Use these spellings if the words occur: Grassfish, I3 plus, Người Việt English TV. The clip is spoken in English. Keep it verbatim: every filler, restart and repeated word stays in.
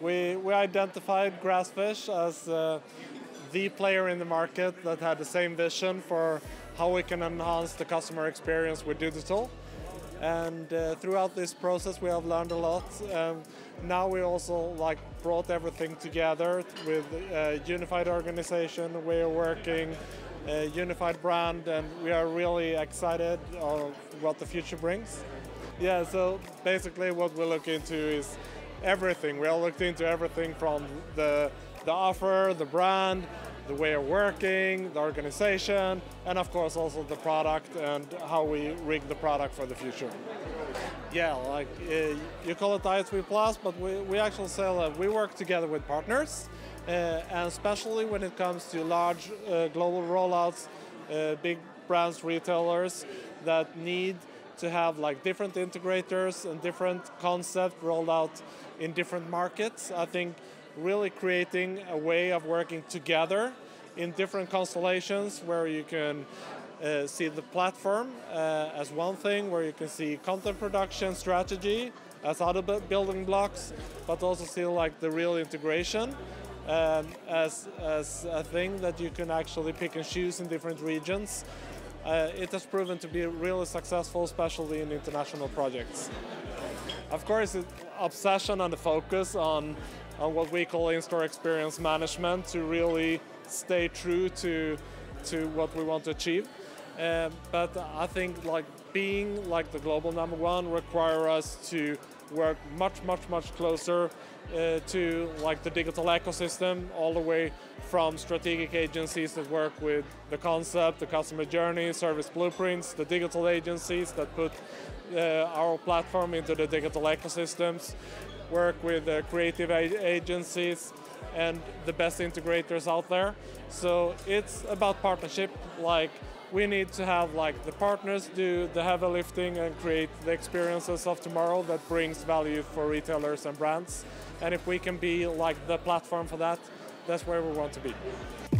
We, we identified Grassfish as uh, the player in the market that had the same vision for how we can enhance the customer experience with digital. And uh, throughout this process we have learned a lot. Um, now we also like brought everything together with a unified organization. We are working a unified brand, and we are really excited of what the future brings. Yeah, so basically what we look into is everything. We all looked into everything from the, the offer, the brand, the way of working, the organization, and of course also the product and how we rig the product for the future. Yeah, like uh, you call it I three plus, but we, we actually sell that uh, we work together with partners, uh, and especially when it comes to large uh, global rollouts, uh, big brands, retailers that need to have like different integrators and different concepts rolled out in different markets. I think really creating a way of working together in different constellations where you can uh, see the platform uh, as one thing, where you can see content production strategy as other building blocks, but also see like the real integration um, as, as a thing that you can actually pick and choose in different regions. Uh, it has proven to be really successful, especially in international projects. Of course, it's obsession and the focus on, on what we call in-store experience management to really stay true to, to what we want to achieve. Uh, but I think like being like the global number one requires us to work much, much, much closer uh, to like the digital ecosystem, all the way from strategic agencies that work with the concept, the customer journey, service blueprints, the digital agencies that put uh, our platform into the digital ecosystems, work with the creative agencies and the best integrators out there. So it's about partnership. Like, we need to have like the partners do the heavy lifting and create the experiences of tomorrow that brings value for retailers and brands. And if we can be like the platform for that, that's where we want to be.